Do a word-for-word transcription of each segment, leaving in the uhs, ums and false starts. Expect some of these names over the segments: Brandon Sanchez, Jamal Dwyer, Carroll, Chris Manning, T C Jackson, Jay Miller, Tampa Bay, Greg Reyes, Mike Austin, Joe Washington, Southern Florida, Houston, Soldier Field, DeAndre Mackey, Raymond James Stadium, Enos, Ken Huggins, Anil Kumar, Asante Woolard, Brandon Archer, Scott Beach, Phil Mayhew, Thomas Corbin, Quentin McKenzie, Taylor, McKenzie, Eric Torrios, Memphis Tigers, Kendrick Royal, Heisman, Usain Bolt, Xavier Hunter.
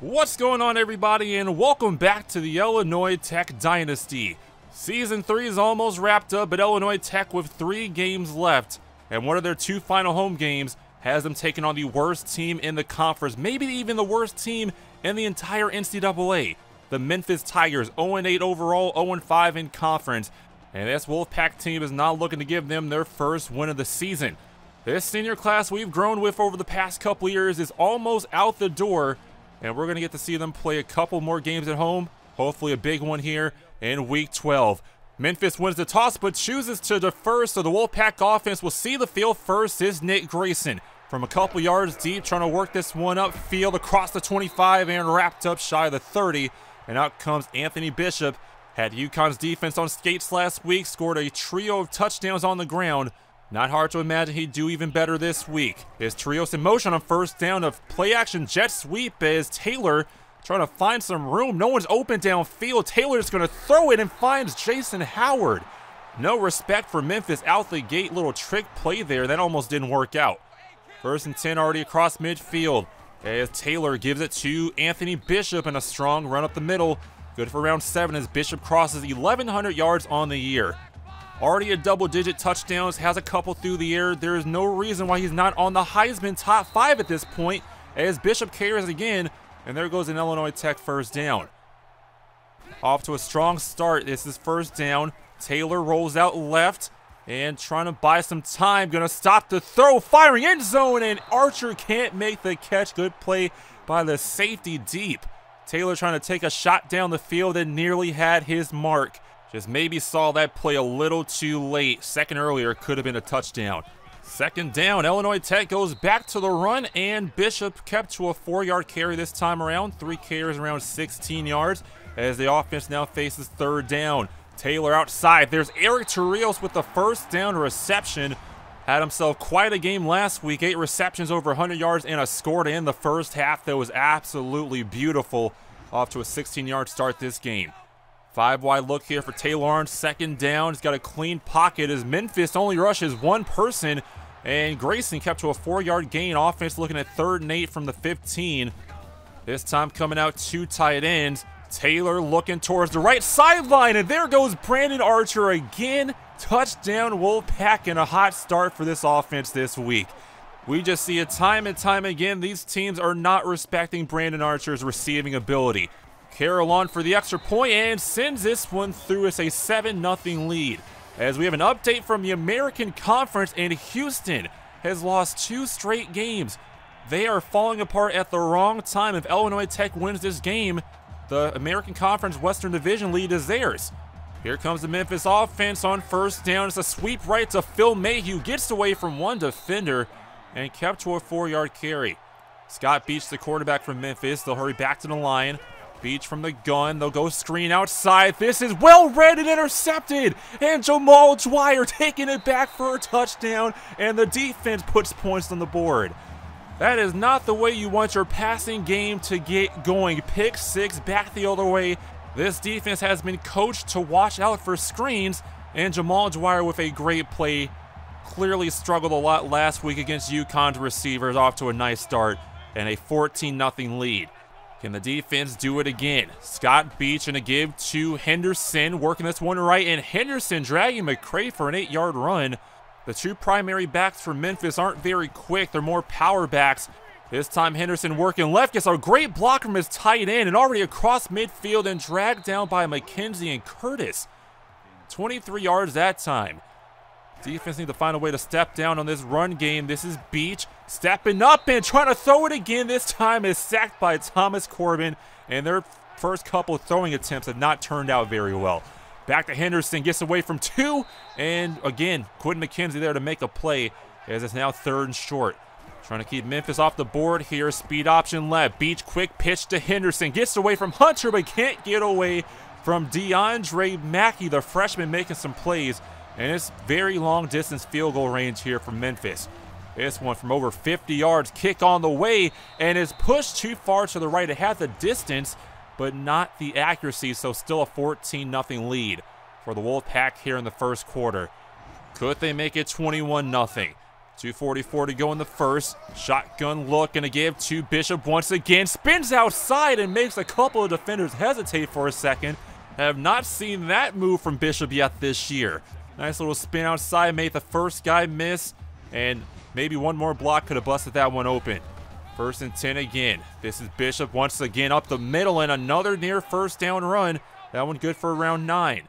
What's going on, everybody, and welcome back to the Illinois Tech Dynasty. Season three is almost wrapped up, but Illinois Tech, with three games left and one of their two final home games, has them taking on the worst team in the conference, maybe even the worst team in the entire N C double A. The Memphis Tigers, oh and eight overall, oh and five in conference, and this Wolfpack team is not looking to give them their first win of the season. This senior class we've grown with over the past couple years is almost out the door, and we're going to get to see them play a couple more games at home, hopefully a big one here in week twelve. Memphis wins the toss but chooses to defer, so the Wolfpack offense will see the field first. Is Nick Grayson from a couple yards deep, trying to work this one up field across the twenty-five and wrapped up shy of the thirty, and out comes Anthony Bishop. Had UConn's defense on skates last week, scored a trio of touchdowns on the ground. Not hard to imagine he'd do even better this week. Is Torrios in motion on first down, of play-action jet sweep as Taylor trying to find some room. No one's open downfield. Taylor's going to throw it and finds Jason Howard. No respect for Memphis out the gate. Little trick play there. That almost didn't work out. First and ten already across midfield as Taylor gives it to Anthony Bishop and a strong run up the middle. Good for round seven as Bishop crosses eleven hundred yards on the year. Already a double-digit touchdowns, has a couple through the air. There is no reason why he's not on the Heisman top five at this point, as Bishop carries again, and there goes an Illinois Tech first down. Off to a strong start. This is first down. Taylor rolls out left and trying to buy some time. Going to stop the throw, firing end zone, and Archer can't make the catch. Good play by the safety deep. Taylor trying to take a shot down the field and nearly had his mark. Just maybe saw that play a little too late. Second earlier could have been a touchdown. Second down, Illinois Tech goes back to the run, and Bishop kept to a four-yard carry this time around. Three carries around sixteen yards as the offense now faces third down. Taylor outside. There's Eric Torrios with the first down reception. Had himself quite a game last week. Eight receptions, over one hundred yards, and a score to end the first half that was absolutely beautiful. Off to a sixteen-yard start this game. Five wide look here for Taylor on second down. He's got a clean pocket as Memphis only rushes one person, and Grayson kept to a four-yard gain. Offense looking at third and eight from the fifteen. This time coming out two tight ends. Taylor looking towards the right sideline, and there goes Brandon Archer again. Touchdown Wolfpack, and a hot start for this offense this week. We just see it time and time again. These teams are not respecting Brandon Archer's receiving ability. Carroll on for the extra point and sends this one through. It's a seven nothing lead. As we have an update from the American Conference, and Houston has lost two straight games. They are falling apart at the wrong time. If Illinois Tech wins this game, the American Conference Western Division lead is theirs. Here comes the Memphis offense on first down. It's a sweep right to Phil Mayhew. Gets away from one defender and kept to a four-yard carry. Scott Beach, the quarterback from Memphis, they'll hurry back to the line. Beach from the gun, they'll go screen outside. This is well read and intercepted, and Jamal Dwyer taking it back for a touchdown, and the defense puts points on the board. That is not the way you want your passing game to get going. Pick six, back the other way. This defense has been coached to watch out for screens, and Jamal Dwyer with a great play. Clearly struggled a lot last week against UConn's receivers. Off to a nice start and a fourteen nothing lead. Can the defense do it again? Scott Beach and a give to Henderson, working this one right, and Henderson dragging McCray for an eight-yard run. The two primary backs for Memphis aren't very quick. They're more power backs. This time Henderson working left, gets a great block from his tight end, and already across midfield and dragged down by McKenzie and Curtis. twenty-three yards that time. Defense needs to find a way to step down on this run game. This is Beach stepping up and trying to throw it again. This time is sacked by Thomas Corbin, and their first couple throwing attempts have not turned out very well. Back to Henderson, gets away from two, and again, Quentin McKenzie there to make a play as it's now third and short. Trying to keep Memphis off the board here. Speed option left. Beach quick pitch to Henderson. Gets away from Hunter, but can't get away from DeAndre Mackey, the freshman, making some plays. And it's very long distance field goal range here for Memphis. This one from over fifty yards, kick on the way, and is pushed too far to the right. It had the distance, but not the accuracy, so still a fourteen nothing lead for the Wolfpack here in the first quarter. Could they make it twenty-one nothing? two forty-four to go in the first. Shotgun look and a give to Bishop once again. Spins outside and makes a couple of defenders hesitate for a second. I have not seen that move from Bishop yet this year. Nice little spin outside, made the first guy miss. And maybe one more block could have busted that one open. First and ten again. This is Bishop once again up the middle and another near first down run. That one good for round nine.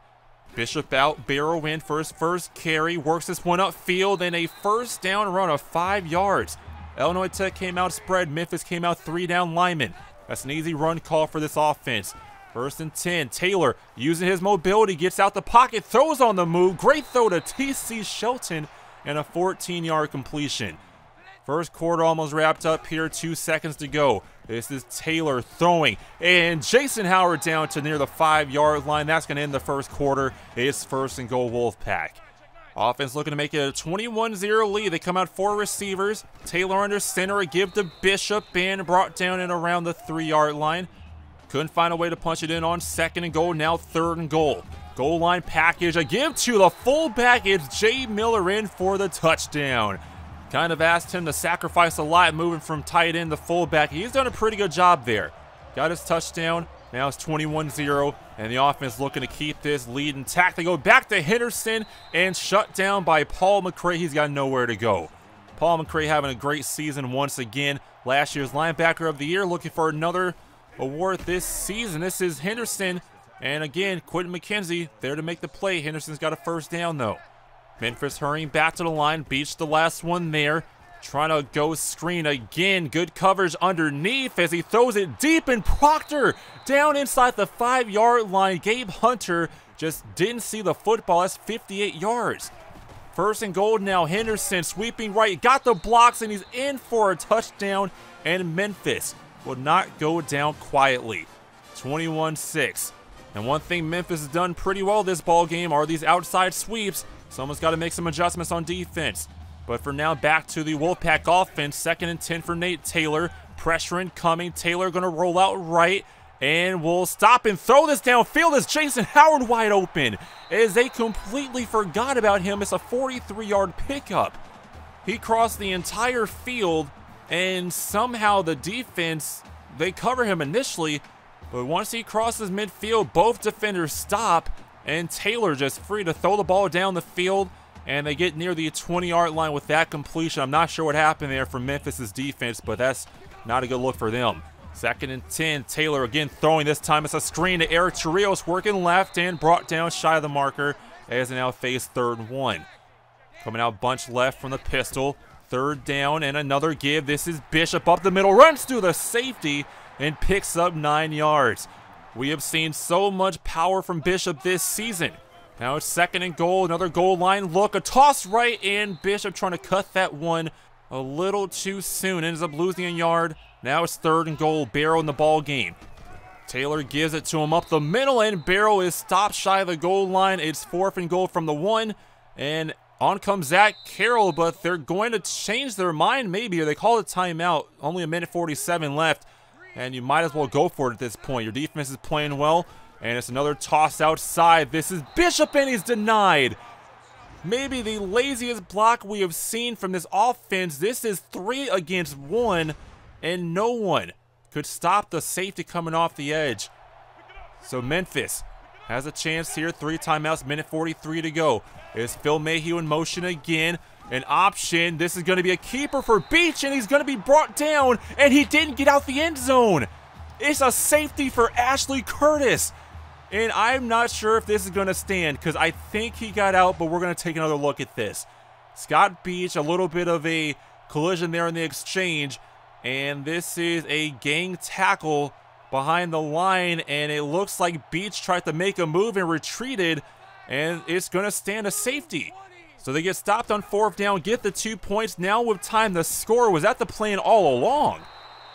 Bishop out, Barrow in for his first carry. Works this one upfield and a first down run of five yards. Illinois Tech came out spread. Memphis came out three down linemen. That's an easy run call for this offense. First and ten, Taylor using his mobility, gets out the pocket, throws on the move. Great throw to T C. Shelton and a fourteen yard completion. First quarter almost wrapped up here, two seconds to go. This is Taylor throwing, and Jason Howard down to near the five yard line. That's going to end the first quarter. It's first and goal Wolfpack. Offense looking to make it a twenty-one zero lead. They come out four receivers. Taylor under center, a give to Bishop, and brought down and around the three yard line. Couldn't find a way to punch it in on second and goal, now third and goal. Goal line package, a give to the fullback. It's Jay Miller in for the touchdown. Kind of asked him to sacrifice a lot moving from tight end to fullback. He's done a pretty good job there. Got his touchdown. Now it's twenty-one zero, and the offense looking to keep this lead intact. They go back to Henderson and shut down by Paul McCray. He's got nowhere to go. Paul McCray having a great season once again. Last year's linebacker of the year, looking for another award this season. This is Henderson, and again, Quentin McKenzie there to make the play. Henderson's got a first down, though. Memphis hurrying back to the line. Beach the last one there. Trying to go screen again. Good coverage underneath as he throws it deep, and Proctor down inside the five yard line. Gabe Hunter just didn't see the football. That's fifty-eight yards. First and goal now. Henderson sweeping right. Got the blocks, and he's in for a touchdown. And Memphis will not go down quietly. twenty-one six. And one thing Memphis has done pretty well this ball game are these outside sweeps. Someone's got to make some adjustments on defense. But for now, back to the Wolfpack offense. Second and ten for Nate Taylor. Pressure incoming. Taylor going to roll out right. And we'll stop and throw this downfield as Jason Howard wide open. As they completely forgot about him. It's a forty-three yard pickup. He crossed the entire field. And somehow the defense, they cover him initially. But once he crosses midfield, both defenders stop. And Taylor just free to throw the ball down the field, and they get near the twenty yard line with that completion. I'm not sure what happened there for Memphis' defense, but that's not a good look for them. Second and ten, Taylor again throwing this time. It's a screen to Eric Torrios, working left and brought down shy of the marker as they now face third and one. Coming out bunch left from the pistol. Third down and another give. This is Bishop up the middle, runs through the safety and picks up nine yards. We have seen so much power from Bishop this season. Now it's second and goal, another goal line look, a toss right, and Bishop trying to cut that one a little too soon. Ends up losing a yard. Now it's third and goal, Barrow in the ball game. Taylor gives it to him up the middle, and Barrow is stopped shy of the goal line. It's fourth and goal from the one, and on comes Zach Carroll, but they're going to change their mind maybe, or they call a timeout. Only a minute forty-seven left. And you might as well go for it at this point. Your defense is playing well, and it's another toss outside. This is Bishop, and he's denied. Maybe the laziest block we have seen from this offense. This is three against one, and no one could stop the safety coming off the edge. So Memphis has a chance here. Three timeouts, minute forty-three to go. It's Phil Mayhew in motion again. An option. This is going to be a keeper for Beach, and he's going to be brought down, and he didn't get out the end zone. It's a safety for Ashley Curtis, and I'm not sure if this is going to stand because I think he got out, but we're going to take another look at this. Scott Beach, a little bit of a collision there in the exchange, and this is a gang tackle behind the line, and it looks like Beach tried to make a move and retreated, and it's going to stand a safety. So they get stopped on fourth down, get the two points. Now with time, the score was at the plan all along.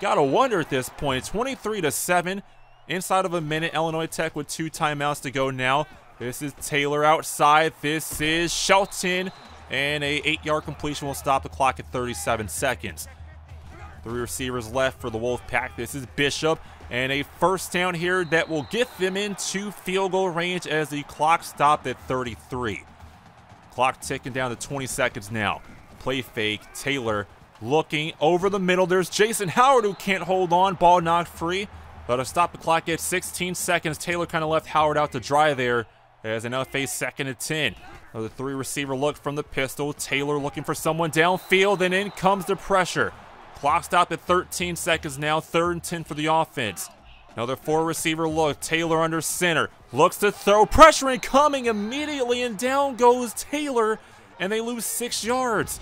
Gotta wonder at this point. twenty-three to seven. Inside of a minute, Illinois Tech with two timeouts to go now. This is Taylor outside. This is Shelton. And a eight yard completion will stop the clock at thirty-seven seconds. Three receivers left for the Wolfpack. This is Bishop. And a first down here that will get them into field goal range as the clock stopped at thirty-three. Clock ticking down to twenty seconds now. play fake. Taylor looking over the middle. There's Jason Howard who can't hold on. Ball knocked free. That'll stop the clock at sixteen seconds. Taylor kind of left Howard out to dry there. As another face second and ten. Another three receiver look from the pistol. Taylor looking for someone downfield, and in comes the pressure. Clock stopped at thirteen seconds now. Third and ten for the offense. Another four receiver look. Taylor under center. Looks to throw. Pressure incoming immediately, and down goes Taylor, and they lose six yards.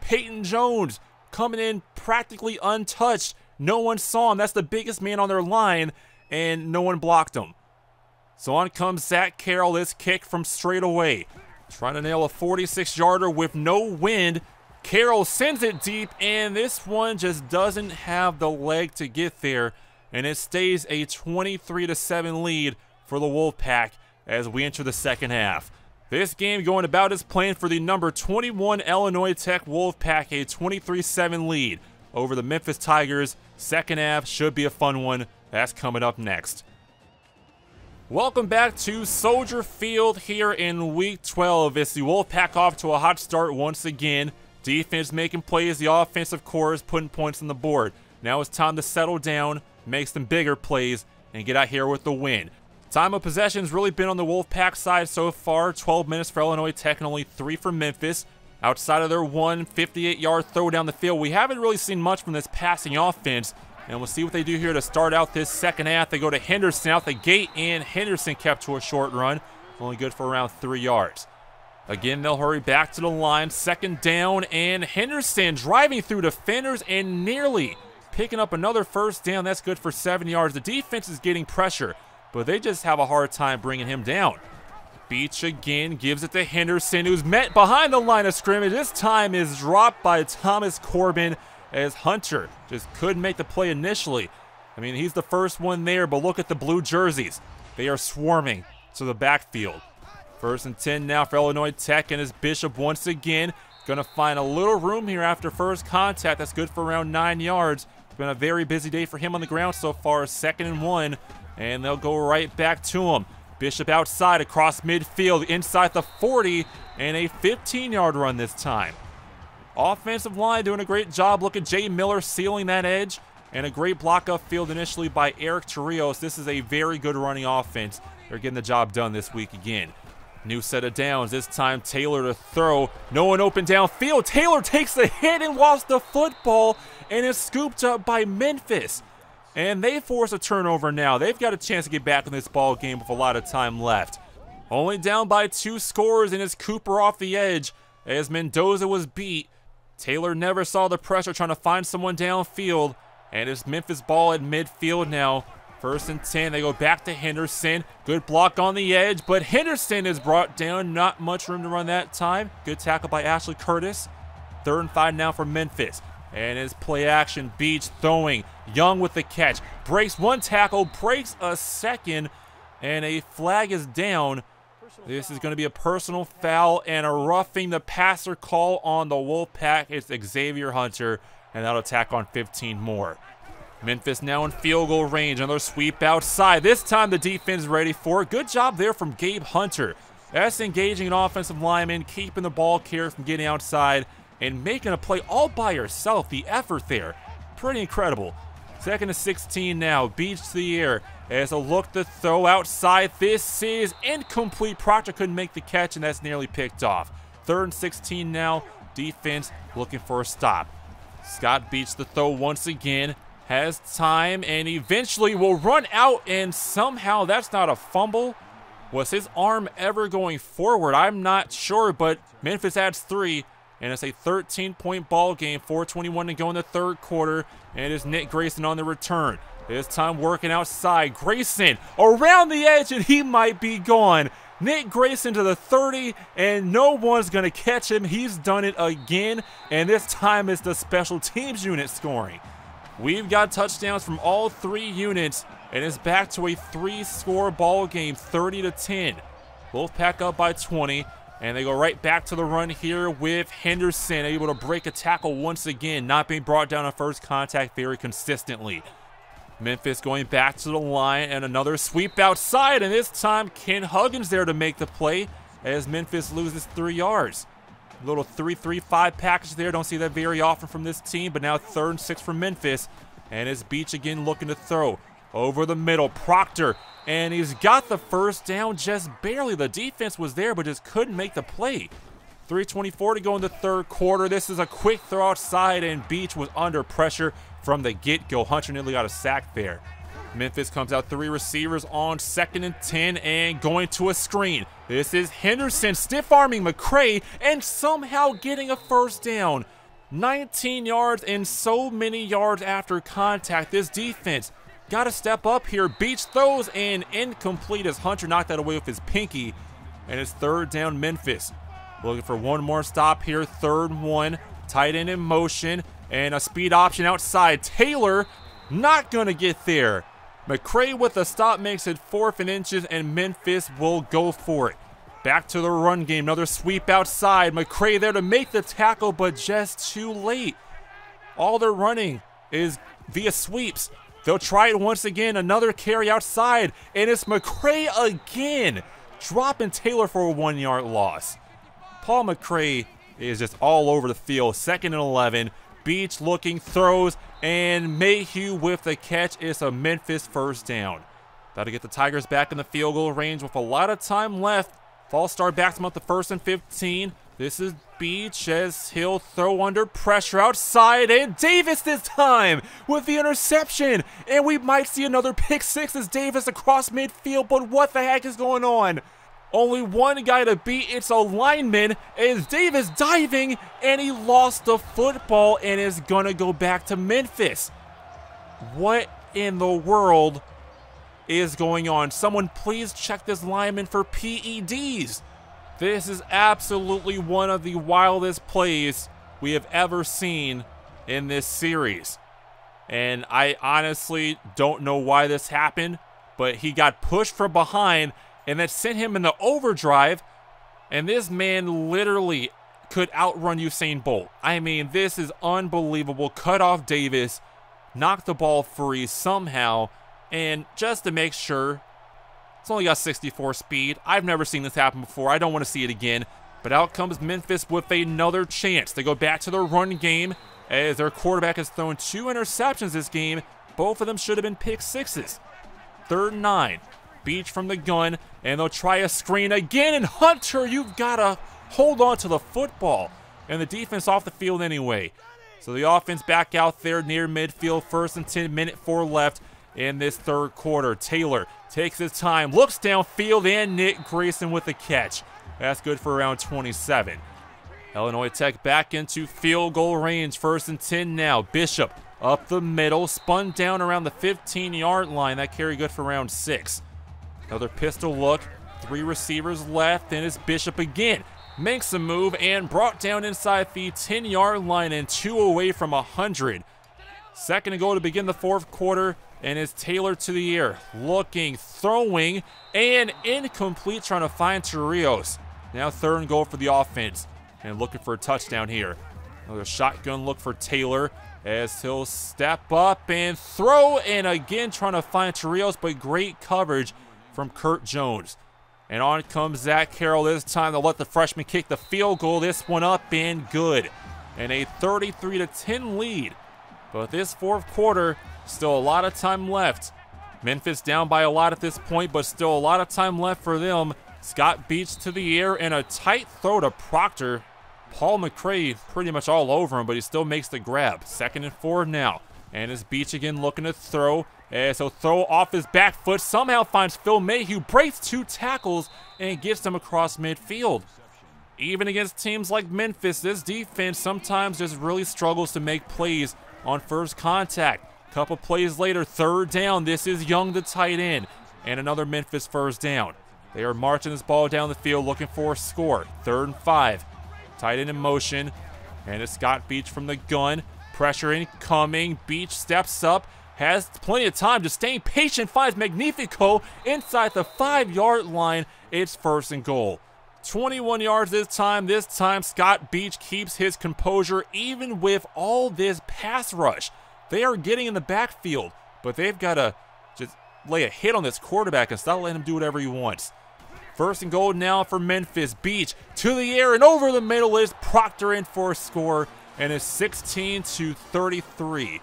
Peyton Jones coming in practically untouched. No one saw him. That's the biggest man on their line, and no one blocked him. So on comes Zach Carroll, this kick from straight away. Trying to nail a forty-six yarder with no wind. Carroll sends it deep, and this one just doesn't have the leg to get there. And it stays a twenty-three to seven lead for the Wolfpack as we enter the second half. This game going about as planned for the number twenty-one Illinois Tech Wolfpack, a twenty-three seven lead over the Memphis Tigers. Second half should be a fun one. That's coming up next. Welcome back to Soldier Field here in week twelve. It's the Wolfpack off to a hot start once again. Defense making plays, the offense, of course, putting points on the board. Now it's time to settle down, make some bigger plays, and get out here with the win. Time of possession's really been on the Wolfpack side so far. twelve minutes for Illinois Tech and only three for Memphis. Outside of their one fifty-eight yard throw down the field, we haven't really seen much from this passing offense. And we'll see what they do here to start out this second half. They go to Henderson out the gate, and Henderson kept to a short run. Only good for around three yards. Again, they'll hurry back to the line. Second down, and Henderson driving through defenders and nearly picking up another first down. That's good for seven yards. The defense is getting pressure, but they just have a hard time bringing him down. Beach again gives it to Henderson, who's met behind the line of scrimmage. This time is dropped by Thomas Corbin, as Hunter just couldn't make the play initially. I mean, he's the first one there, but look at the blue jerseys. They are swarming to the backfield. First and ten now for Illinois Tech, and it's Bishop once again. Going to find a little room here after first contact. That's good for around nine yards. It's been a very busy day for him on the ground so far. Second and one, and they'll go right back to him. Bishop outside across midfield, inside the forty, and a fifteen yard run this time. Offensive line doing a great job. Look at Jay Miller sealing that edge. And a great block upfield initially by Eric Torrios. This is a very good running offense. They're getting the job done this week again. New set of downs. This time Taylor to throw. No one open downfield. Taylor takes the hit and lost the football. And is scooped up by Memphis. And they force a turnover now. They've got a chance to get back in this ball game with a lot of time left. Only down by two scores, and it's Cooper off the edge as Mendoza was beat. Taylor never saw the pressure, trying to find someone downfield, and it's Memphis ball at midfield now. First and ten, they go back to Henderson. Good block on the edge, but Henderson is brought down. Not much room to run that time. Good tackle by Ashley Curtis. Third and five now for Memphis. And it's play action, Beach throwing. Young with the catch. Breaks one tackle, breaks a second, and a flag is down. This is going to be a personal foul and a roughing the passer call on the Wolfpack. It's Xavier Hunter, and that'll tack on fifteen more. Memphis now in field goal range. Another sweep outside. This time the defense ready for it. Good job there from Gabe Hunter. That's engaging an offensive lineman, keeping the ball carrier from getting outside, and making a play all by herself. The effort there, pretty incredible. Second to sixteen now. Beach to the air. As a look to throw outside. This is incomplete. Proctor couldn't make the catch, and that's nearly picked off. Third and sixteen now. Defense looking for a stop. Scott Beach the throw once again. Has time and eventually will run out, and somehow that's not a fumble. Was his arm ever going forward? I'm not sure, but Memphis adds three. And it's a thirteen point ball game, four twenty-one to go in the third quarter. And it's Nick Grayson on the return. This time working outside. Grayson around the edge, and he might be gone. Nick Grayson to the thirty, and no one's going to catch him. He's done it again, and this time it's the special teams unit scoring. We've got touchdowns from all three units, and it's back to a three score ball game, thirty to ten. Wolfpack up by twenty. And they go right back to the run here with Henderson, able to break a tackle once again, not being brought down on first contact very consistently. Memphis going back to the line, and another sweep outside, and this time Ken Huggins there to make the play as Memphis loses three yards. Little three three five package there. Don't see that very often from this team, but now third and six for Memphis. And it's Beach again looking to throw. Over the middle, Proctor, and he's got the first down just barely. The defense was there, but just couldn't make the play. three twenty-four to go in the third quarter. This is a quick throw outside, and Beach was under pressure from the get-go. Hunter nearly got a sack there. Memphis comes out three receivers on second and ten and going to a screen. This is Henderson stiff-arming McCray and somehow getting a first down. nineteen yards and so many yards after contact. This defense got to step up here. Beach throws in incomplete as Hunter knocked that away with his pinky. And it's third down Memphis. Looking for one more stop here. Third and one. Tight end in motion. And a speed option outside. Taylor not going to get there. McCray with a stop makes it fourth and inches. And Memphis will go for it. Back to the run game. Another sweep outside. McCray there to make the tackle, but just too late. All they're running is via sweeps. They'll try it once again, another carry outside, and it's McCray again, dropping Taylor for a one-yard loss. Paul McCray is just all over the field, second and eleven. Beach looking, throws, and Mayhew with the catch. It's a Memphis first down. That'll get the Tigers back in the field goal range with a lot of time left. False start backs them up to first and fifteen. This is Beach as he'll throw under pressure outside, and Davis this time with the interception. And we might see another pick six as Davis across midfield, but what the heck is going on? Only one guy to beat, it's a lineman, as Davis diving, and he lost the football and is gonna go back to Memphis. What in the world is going on? Someone please check this lineman for P E Ds. This is absolutely one of the wildest plays we have ever seen in this series. And I honestly don't know why this happened, but he got pushed from behind, and that sent him into overdrive, and this man literally could outrun Usain Bolt. I mean, this is unbelievable. Cut off Davis, knocked the ball free somehow, and just to make sure, it's only got sixty-four speed. I've never seen this happen before. I don't want to see it again. But out comes Memphis with another chance. They go back to their run game as their quarterback has thrown two interceptions this game. Both of them should have been pick sixes. Third and nine. Beach from the gun, and they'll try a screen again. And Hunter, you've got to hold on to the football. And the defense off the field anyway. So the offense back out there near midfield. First and ten, minute four left in this third quarter. Taylor takes his time, looks downfield, and Nick Grayson with the catch. That's good for around twenty-seven. Illinois Tech back into field goal range. First and ten now. Bishop up the middle, spun down around the fifteen-yard line. That carry good for around six. Another pistol look. Three receivers left, and it's Bishop again. Makes a move and brought down inside the ten-yard line and two away from one hundred. Second and goal to begin the fourth quarter. And it's Taylor to the air, looking, throwing, and incomplete, trying to find Torrios. Now third and goal for the offense, and looking for a touchdown here. Another shotgun look for Taylor as he'll step up and throw, and again trying to find Torrios, but great coverage from Kurt Jones. And on comes Zach Carroll this time. They'll let the freshman kick the field goal. This one up and good. And a thirty-three to ten lead. But this fourth quarter, still a lot of time left. Memphis down by a lot at this point, but still a lot of time left for them. Scott Beach to the air and a tight throw to Proctor. Paul McCray pretty much all over him, but he still makes the grab. Second and four now. And it's Beach again looking to throw. And so throw off his back foot. Somehow finds Phil Mayhew, breaks two tackles, and gets them across midfield. Even against teams like Memphis, this defense sometimes just really struggles to make plays on first contact. Couple plays later, third down. This is Young, the tight end, and another Memphis first down. They are marching this ball down the field, looking for a score. Third and five. Tight end in motion, and it's Scott Beach from the gun. Pressure incoming. Beach steps up, has plenty of time to stay patient, finds Magnifico inside the five-yard line. It's first and goal. twenty-one yards this time. This time, Scott Beach keeps his composure even with all this pass rush. They are getting in the backfield, but they've got to just lay a hit on this quarterback and stop letting him do whatever he wants. First and goal now for Memphis. Beach to the air and over the middle is Proctor in for a score, and it's sixteen to thirty-three.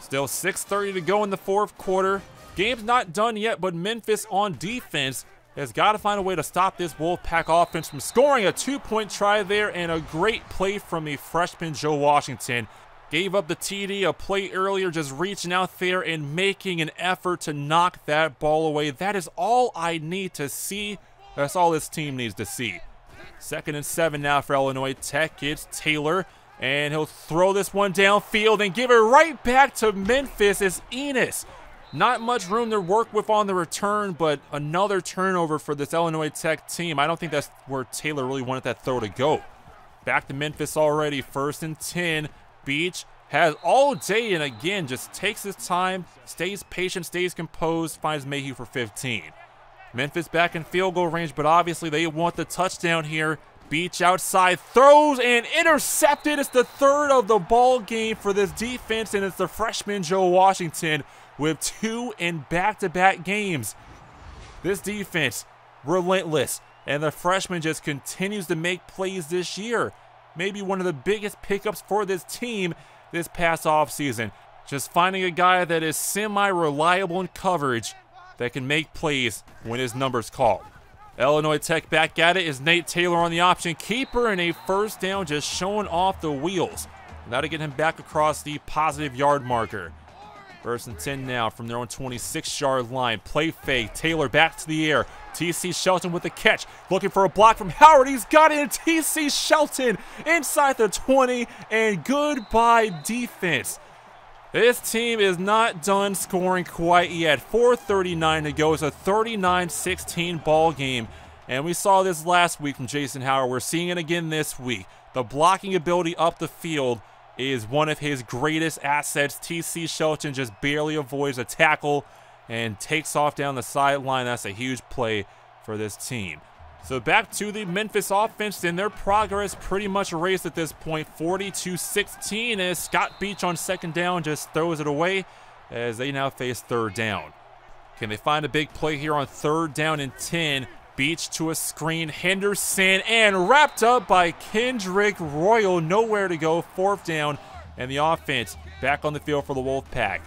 Still six thirty to go in the fourth quarter. Game's not done yet, but Memphis on defense has got to find a way to stop this Wolfpack offense from scoring. A two-point try there and a great play from the freshman Joe Washington. Gave up the T D a play earlier, just reaching out there and making an effort to knock that ball away. That is all I need to see. That's all this team needs to see. Second and seven now for Illinois Tech. It's Taylor, and he'll throw this one downfield and give it right back to Memphis. It's Enos. Not much room to work with on the return, but another turnover for this Illinois Tech team. I don't think that's where Taylor really wanted that throw to go. Back to Memphis already, first and ten. Beach has all day, and again, just takes his time, stays patient, stays composed, finds Mayhew for fifteen. Memphis back in field goal range, but obviously they want the touchdown here. Beach outside, throws and intercepted. It's the third of the ball game for this defense, and it's the freshman Joe Washington with two in back-to-back games. This defense, relentless, and the freshman just continues to make plays this year. Maybe one of the biggest pickups for this team this past offseason. Just finding a guy that is semi-reliable in coverage that can make plays when his number's called. Illinois Tech back at it is Nate Taylor on the option keeper, and a first down just showing off the wheels. Now to get him back across the positive yard marker. First and ten now from their own twenty-six yard line. Play fake. Taylor back to the air. T C. Shelton with the catch. Looking for a block from Howard. He's got it. And T C. Shelton inside the twenty. And goodbye defense. This team is not done scoring quite yet. four thirty-nine to go. It's a thirty-nine sixteen ball game. And we saw this last week from Jason Howard. We're seeing it again this week. The blocking ability up the field is one of his greatest assets. T C. Shelton just barely avoids a tackle and takes off down the sideline. That's a huge play for this team. So back to the Memphis offense, and their progress pretty much erased at this point. forty-two sixteen as Scott Beach on second down just throws it away as they now face third down. Can they find a big play here on third down and ten? Beach to a screen, Henderson, and wrapped up by Kendrick Royal. Nowhere to go, fourth down, and the offense back on the field for the Wolfpack.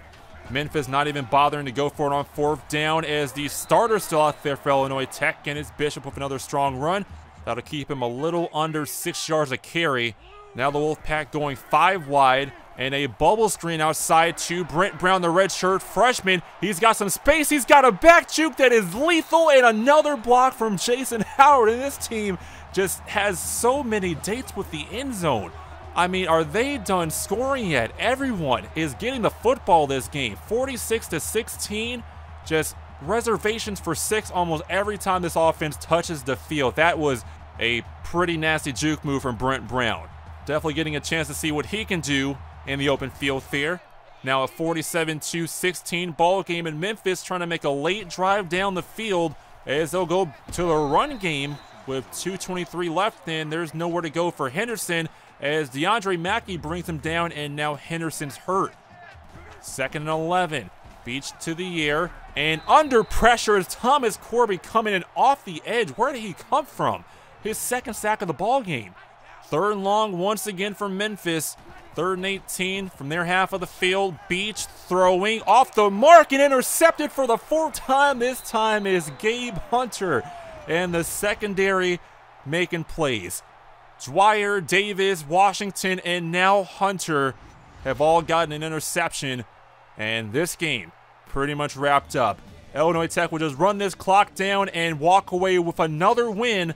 Memphis not even bothering to go for it on fourth down as the starter still out there for Illinois Tech, and it's Bishop with another strong run. That'll keep him a little under six yards a carry. Now the Wolfpack going five wide, and a bubble screen outside to Brent Brown, the redshirt freshman. He's got some space. He's got a back juke that is lethal, and another block from Jason Howard. And this team just has so many dates with the end zone. I mean, are they done scoring yet? Everyone is getting the football this game. forty-six to sixteen, just reservations for six almost every time this offense touches the field. That was a pretty nasty juke move from Brent Brown. Definitely getting a chance to see what he can do in the open field there. Now a forty-seven to sixteen ball game, in Memphis trying to make a late drive down the field as they'll go to the run game with two twenty-three left. Then there's nowhere to go for Henderson as DeAndre Mackey brings him down, and now Henderson's hurt. Second and eleven. Beach to the air, and under pressure is Thomas Corbin coming in off the edge. Where did he come from? His second sack of the ball game. Third and long once again for Memphis. Third and eighteen from their half of the field. Beach throwing off the mark and intercepted for the fourth time. This time is Gabe Hunter and the secondary making plays. Dwyer, Davis, Washington, and now Hunter have all gotten an interception, and this game pretty much wrapped up. Illinois Tech will just run this clock down and walk away with another win,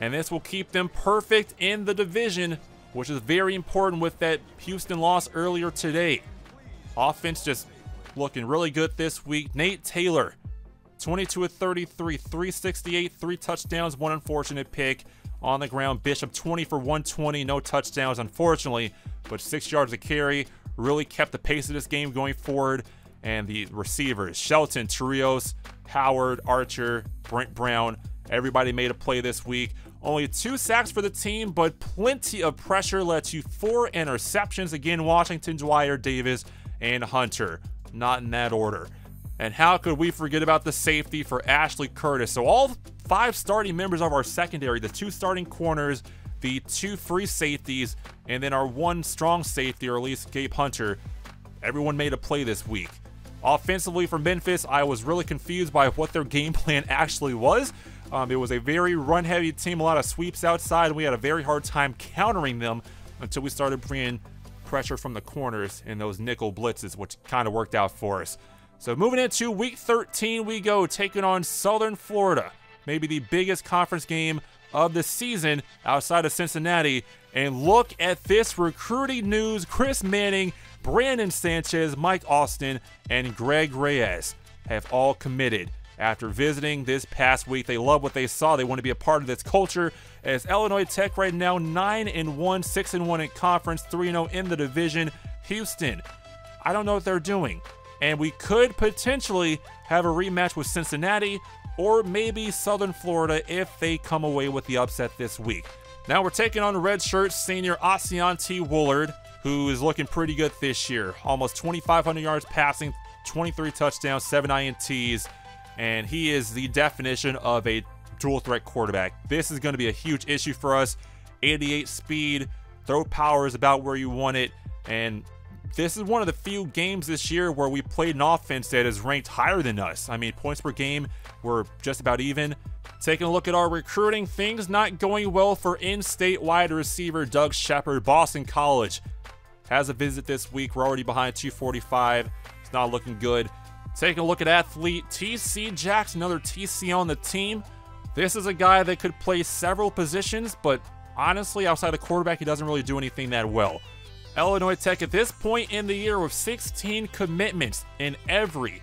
and this will keep them perfect in the division, which is very important with that Houston loss earlier today. Offense just looking really good this week. Nate Taylor, twenty-two of thirty-three, three sixty-eight, three touchdowns, one unfortunate pick on the ground. Bishop, twenty for one twenty, no touchdowns unfortunately, but six yards of carry. Really kept the pace of this game going forward. And the receivers, Shelton, Torrios, Howard, Archer, Brent Brown, everybody made a play this week. Only two sacks for the team, but plenty of pressure led to four interceptions. Again, Washington, Dwyer, Davis, and Hunter. Not in that order. And how could we forget about the safety for Ashley Curtis? So all five starting members of our secondary, the two starting corners, the two free safeties, and then our one strong safety, or at least Gabe Hunter. Everyone made a play this week. Offensively for Memphis, I was really confused by what their game plan actually was. Um, it was a very run-heavy team, a lot of sweeps outside, and we had a very hard time countering them until we started bringing pressure from the corners in those nickel blitzes, which kind of worked out for us. So moving into week thirteen, we go taking on Southern Florida, maybe the biggest conference game of the season outside of Cincinnati. And look at this recruiting news. Chris Manning, Brandon Sanchez, Mike Austin, and Greg Reyes have all committed after visiting this past week. They love what they saw. They want to be a part of this culture. As Illinois Tech right now nine and one, six and one in conference, three and oh in the division. Houston, I don't know what they're doing. And we could potentially have a rematch with Cincinnati or maybe Southern Florida if they come away with the upset this week. Now we're taking on redshirt senior Asante Woolard, who is looking pretty good this year. Almost twenty-five hundred yards passing, twenty-three touchdowns, seven I N Ts, and he is the definition of a dual threat quarterback. This is going to be a huge issue for us. eighty-eight speed, throw power is about where you want it, and this is one of the few games this year where we played an offense that is ranked higher than us. I mean, points per game were just about even. Taking a look at our recruiting, things not going well for in-state wide receiver Doug Shepard. Boston College has a visit this week. We're already behind two forty-five. It's not looking good. Taking a look at athlete T C Jackson, another T C on the team. This is a guy that could play several positions, but honestly, outside of quarterback, he doesn't really do anything that well. Illinois Tech at this point in the year with sixteen commitments in every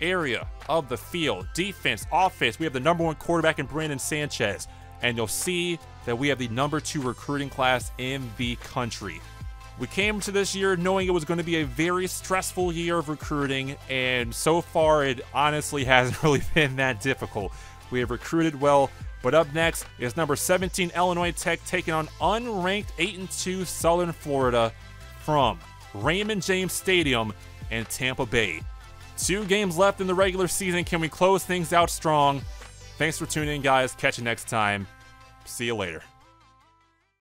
area of the field. Defense, offense, we have the number one quarterback in Brandon Sanchez. And you'll see that we have the number two recruiting class in the country. We came to this year knowing it was going to be a very stressful year of recruiting, and so far it honestly hasn't really been that difficult. We have recruited well. But up next is number seventeen Illinois Tech taking on unranked eight and two Southern Florida from Raymond James Stadium in Tampa Bay. Two games left in the regular season. Can we close things out strong? Thanks for tuning in, guys. Catch you next time. See you later.